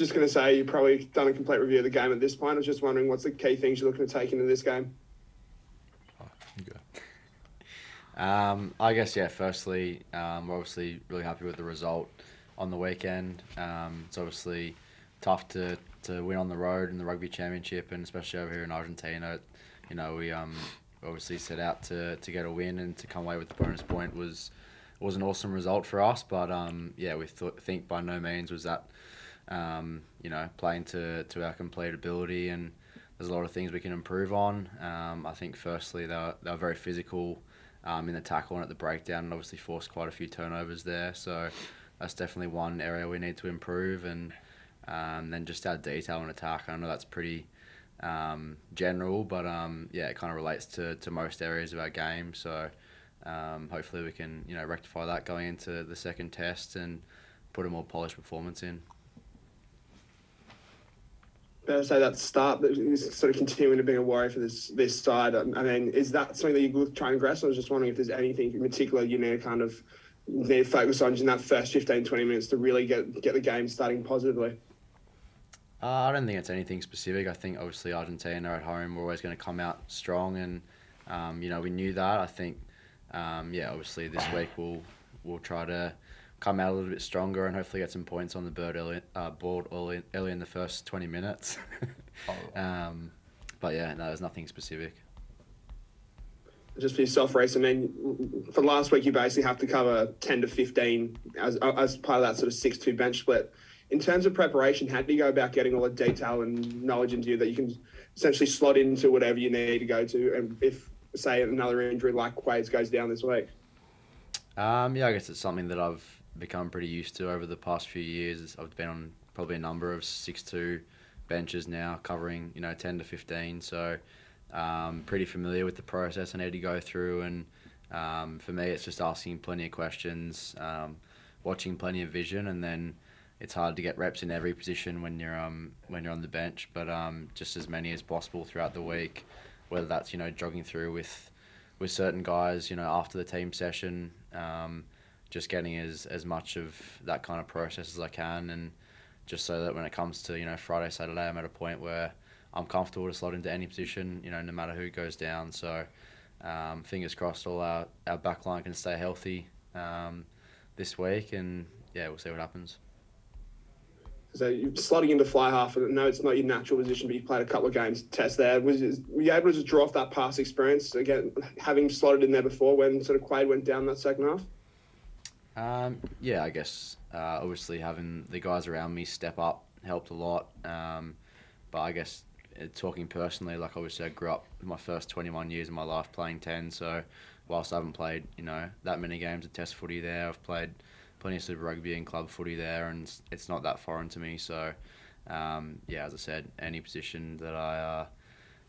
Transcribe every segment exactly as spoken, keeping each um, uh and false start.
just going to say you've probably done a complete review of the game at this point. I was just wondering what's the key things you're looking to take into this game? Oh, um, I guess, yeah, firstly, um, we're obviously really happy with the result on the weekend. Um, it's obviously tough to, to win on the road in the Rugby Championship, and especially over here in Argentina. You know, we um, obviously set out to, to get a win, and to come away with the bonus point was was an awesome result for us. But um, yeah, we th think by no means was that um, you know, playing to to our complete ability, and there's a lot of things we can improve on. Um, I think firstly they were, they were very physical um, in the tackle and at the breakdown, and obviously forced quite a few turnovers there. So that's definitely one area we need to improve, and um, then just our detail and attack. I know that's pretty um, general, but um, yeah, it kind of relates to to most areas of our game. So. Um, hopefully we can, you know, rectify that going into the second test and put a more polished performance in. Better say that start is sort of continuing to be a worry for this this side. I mean, is that something that you try and address? I was just wondering if there's anything in particular you need to kind of need to focus on in that first fifteen, twenty minutes to really get get the game starting positively. Uh, I don't think it's anything specific. I think obviously Argentina at home, we're always going to come out strong, and um, you know, we knew that. I think. Um, yeah, obviously this week we'll we'll try to come out a little bit stronger and hopefully get some points on the board early, uh, board early, early in the first twenty minutes. um, but yeah, no, there's nothing specific. Just for yourself, Reece, I mean, for last week you basically have to cover ten to fifteen as as part of that sort of six two bench split. In terms of preparation, how do you go about getting all the detail and knowledge into you that you can essentially slot into whatever you need to go to, and if say another injury like Quade's goes down this week? Um, yeah, I guess it's something that I've become pretty used to over the past few years. I've been on probably a number of six two benches now, covering, you know, ten to fifteen. So um, pretty familiar with the process I need to go through. And um, for me, it's just asking plenty of questions, um, watching plenty of vision, and then it's hard to get reps in every position when you're um, when you're on the bench, but um, just as many as possible throughout the week. Whether that's, you know, jogging through with with certain guys, you know, after the team session, um, just getting as, as much of that kind of process as I can, and just so that when it comes to, you know, Friday, Saturday, I'm at a point where I'm comfortable to slot into any position, you know, no matter who goes down. So um, fingers crossed all our, our back line can stay healthy um, this week, and yeah, we'll see what happens. So you're slotting into fly half, and no, it's not your natural position, but you played a couple of games test there. Was you, were you able to just draw off that past experience, again, having slotted in there before when sort of Quade went down that second half? Um, yeah, I guess uh, obviously having the guys around me step up helped a lot. Um, but I guess uh, talking personally, like obviously I grew up my first twenty-one years of my life playing ten, so whilst I haven't played, you know, that many games of test footy there, I've played plenty of Super Rugby and club footy there, and it's not that foreign to me. So, um, yeah, as I said, any position that I uh,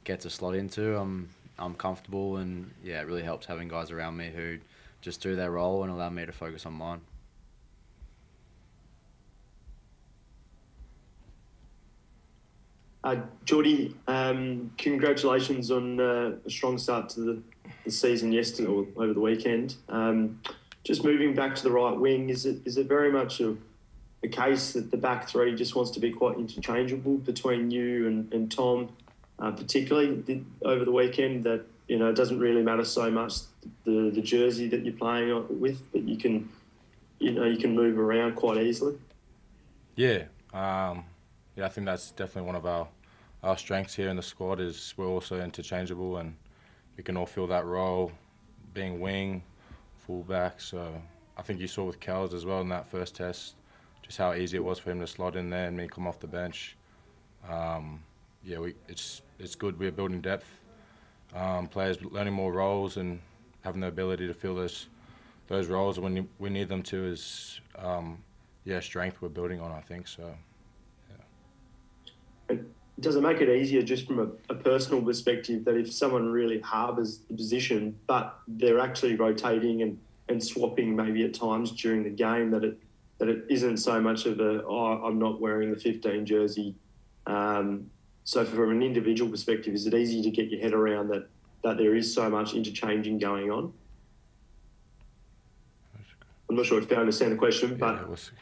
get to slot into, I'm I'm comfortable, and yeah, it really helps having guys around me who just do their role and allow me to focus on mine. Uh, Jordy, um, congratulations on uh, a strong start to the, the season yesterday or over the weekend. Um, Just moving back to the right wing, is it is it very much a, a case that the back three just wants to be quite interchangeable between you and, and Tom, uh, particularly the, over the weekend, that, you know, it doesn't really matter so much the the jersey that you're playing with, but you can, you know, you can move around quite easily? Yeah, um, yeah, I think that's definitely one of our our strengths here in the squad, is we're also interchangeable, and we can all fill that role, being wing, fullback. So I think you saw with Kels as well in that first test, just how easy it was for him to slot in there and me come off the bench. Um, yeah, we, it's it's good. We're building depth, um, players learning more roles and having the ability to fill those those roles when we need them to is um, yeah, strength we're building on, I think. So yeah. Does it make it easier just from a, a personal perspective that if someone really harbours the position but they're actually rotating and, and swapping maybe at times during the game, that it that it isn't so much of a, oh, I'm not wearing the fifteen jersey. Um, so from an individual perspective, is it easy to get your head around that, that there is so much interchanging going on? I'm not sure if I understand the question, but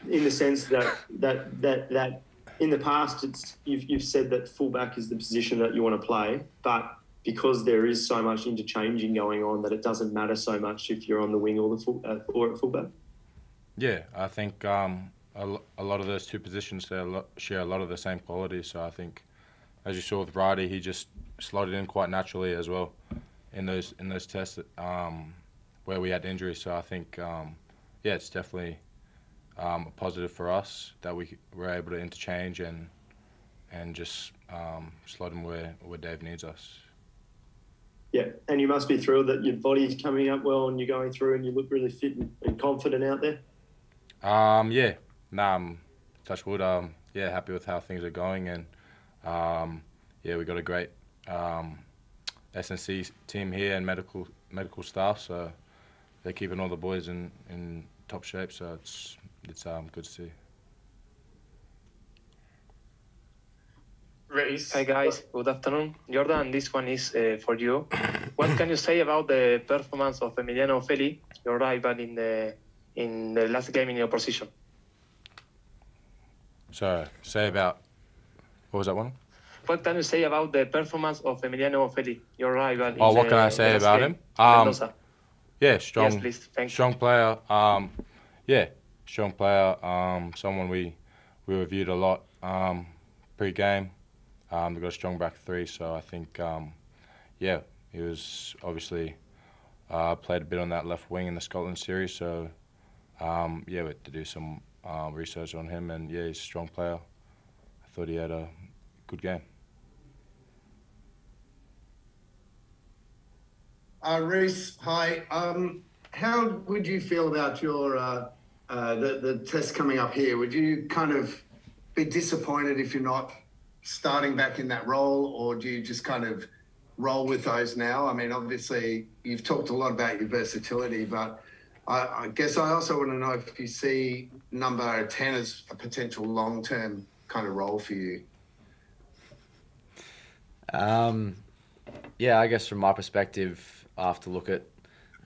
yeah, in the sense that that that that in the past, it's you've, you've said that fullback is the position that you want to play, but because there is so much interchanging going on, that it doesn't matter so much if you're on the wing or the full, uh, or at fullback. Yeah, I think um, a, a lot of those two positions share a lot of the same qualities. So I think, as you saw with Rade, he just slotted in quite naturally as well in those in those tests um, where we had injuries. So I think, um, yeah, it's definitely um, a positive for us that we were able to interchange and and just um, slot him where where Dave needs us. Yeah, and you must be thrilled that your body's coming up well and you're going through and you look really fit and confident out there. Um, yeah, nah, I'm, touch wood. Um, yeah, happy with how things are going, and um, yeah, we got a great um, S and C team here and medical medical staff, so they're keeping all the boys in, in top shape. So it's it's um, good to see. Race. Hi guys, good afternoon. Jordan, this one is uh, for you. What can you say about the performance of Emiliano Feli, your rival in the in the last game in your position? So, say about what was that one? What can you say about the performance of Emiliano Feli, your rival? Oh, in what the, can I say about game? him? Um, yeah, strong, yes, please. Thank strong you. player. Um, yeah, strong player. Um, someone we we reviewed a lot um, pre-game. Um, they've got a strong back three, so I think, um, yeah, he was obviously uh, played a bit on that left wing in the Scotland series, so um, yeah, we had to do some uh, research on him, and yeah, he's a strong player. I thought he had a good game. Uh, Reece, hi. Um, how would you feel about your uh, uh, the, the test coming up here? Would you kind of be disappointed if you're not starting back in that role, or do you just kind of roll with those now? I mean, obviously you've talked a lot about your versatility, but I, I guess I also want to know if you see number ten as a potential long-term kind of role for you. Um, yeah, I guess from my perspective, I have to look at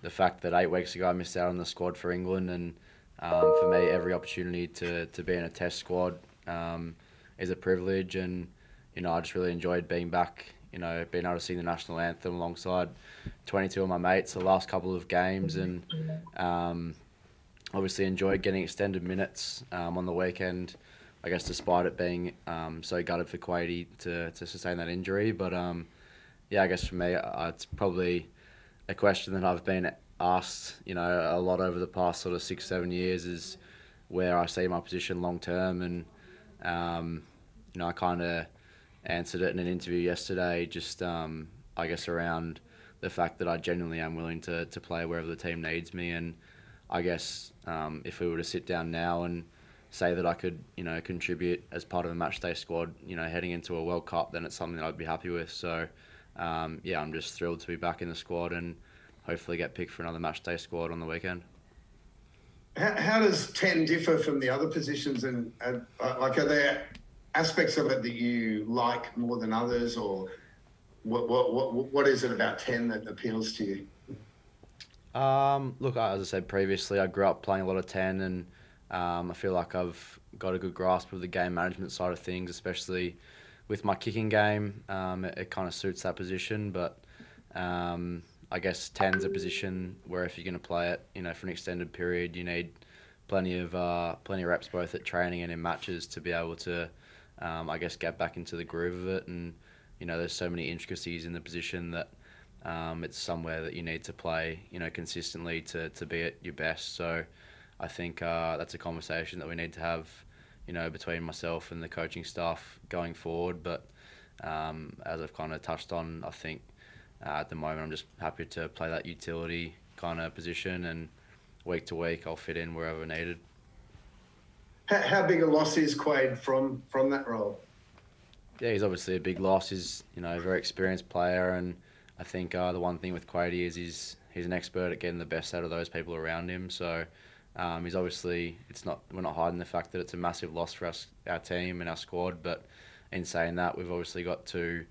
the fact that eight weeks ago I missed out on the squad for England, and um, for me, every opportunity to, to be in a test squad um, is a privilege, and you know I just really enjoyed being back, you know being able to sing the national anthem alongside twenty-two of my mates the last couple of games, and um, obviously enjoyed getting extended minutes um, on the weekend, I guess, despite it being um, so gutted for Quade to, to sustain that injury. But um, yeah, I guess for me uh, it's probably a question that I've been asked you know a lot over the past sort of six seven years, is where I see my position long term. And Um, you know, I kind of answered it in an interview yesterday, just um, I guess around the fact that I genuinely am willing to, to play wherever the team needs me. And I guess um, if we were to sit down now and say that I could, you know, contribute as part of a matchday squad, you know, heading into a World Cup, then it's something that I'd be happy with. So, um, yeah, I'm just thrilled to be back in the squad and hopefully get picked for another matchday squad on the weekend. How, how does ten differ from the other positions, and uh, like, are there aspects of it that you like more than others, or what what what, what is it about ten that appeals to you? Um, look, as I said previously, I grew up playing a lot of ten, and um, I feel like I've got a good grasp of the game management side of things, especially with my kicking game. Um, it, it kind of suits that position, but um, I guess ten's a position where if you're going to play it, you know, for an extended period, you need plenty of uh, plenty of reps both at training and in matches to be able to, um, I guess, get back into the groove of it. And you know, there's so many intricacies in the position that um, it's somewhere that you need to play, you know, consistently to to be at your best. So I think uh, that's a conversation that we need to have, you know, between myself and the coaching staff going forward. But um, as I've kind of touched on, I think. Uh, at the moment, I'm just happy to play that utility kind of position, and week to week, I'll fit in wherever needed. How, how big a loss is Quade from from that role? Yeah, he's obviously a big loss. He's you know a very experienced player, and I think uh, the one thing with Quade is he's he's an expert at getting the best out of those people around him. So um, he's obviously it's not we're not hiding the fact that it's a massive loss for us, our team and our squad. But in saying that, we've obviously got to.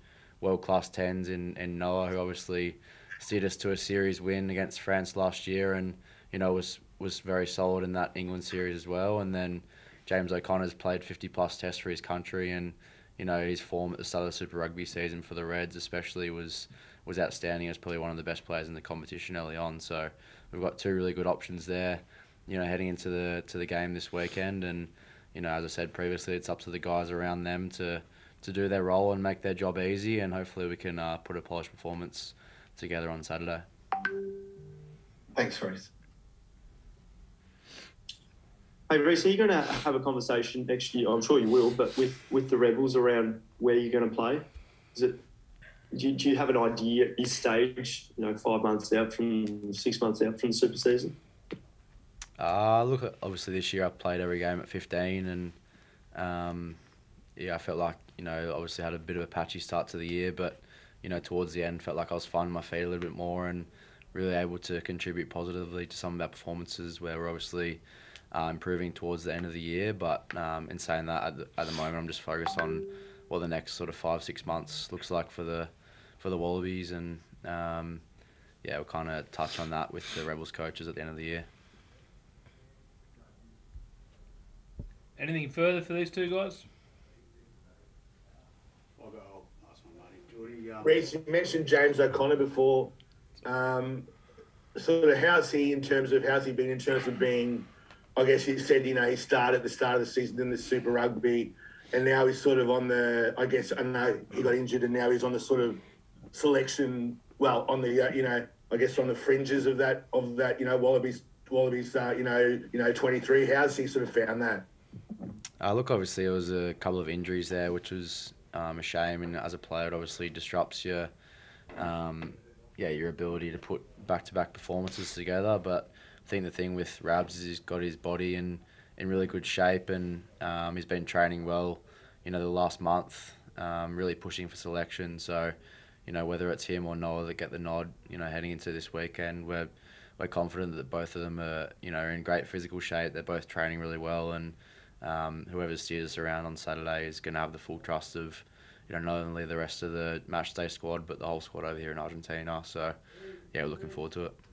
world-class tens in, in Noah, who obviously steered us to a series win against France last year, and you know was was very solid in that England series as well. And then James O'Connor's played fifty plus tests for his country, and you know, his form at the start of the Super Rugby season for the Reds especially was was outstanding. He was probably one of the best players in the competition early on. So we've got two really good options there, you know, heading into the to the game this weekend. And you know, as I said previously, it's up to the guys around them to to do their role and make their job easy, and hopefully we can uh, put a polished performance together on Saturday. Thanks, Reece. Hey, Reece, are you going to have a conversation next year? I'm sure you will, but with, with the Rebels around where you're going to play? Is it? Do you, do you have an idea at this stage, you know, five months out from, six months out from the Super season? Uh, look, obviously this year I played every game at fifteen, and um, yeah, I felt like, you know, obviously had a bit of a patchy start to the year, but you know, towards the end felt like I was finding my feet a little bit more and really able to contribute positively to some of our performances where we're obviously uh, improving towards the end of the year. But um, in saying that, at the, at the moment I'm just focused on what the next sort of five, six months looks like for the for the Wallabies, and um, yeah, we'll kind of touch on that with the Rebels coaches at the end of the year. Anything further for these two guys? I'll go, I'll ask my mate, Geordie. Um... Reece, you mentioned James O'Connor before. Um, sort of how's he in terms of, how's he been in terms of being, I guess you said, you know, he started at the start of the season in the Super Rugby, and now he's sort of on the, I guess, I know he got injured and now he's on the sort of selection, well, on the, uh, you know, I guess on the fringes of that, of that, you know, Wallabies, Wallabies, uh, you know, you know, twenty-three. How's he sort of found that? Uh, look, obviously, there was a couple of injuries there, which was um, a shame. And as a player, it obviously disrupts your, um, yeah, your ability to put back-to-back performances together. But I think the thing with Rabs is he's got his body in, in really good shape, and um, he's been training well, you know, the last month, um, really pushing for selection. So, you know, whether it's him or Noah that get the nod, you know, heading into this weekend, we're we're confident that both of them are, you know, in great physical shape. They're both training really well, and Um, whoever steers us around on Saturday is going to have the full trust of, you know, not only the rest of the matchday squad, but the whole squad over here in Argentina. So, yeah, we're looking forward to it.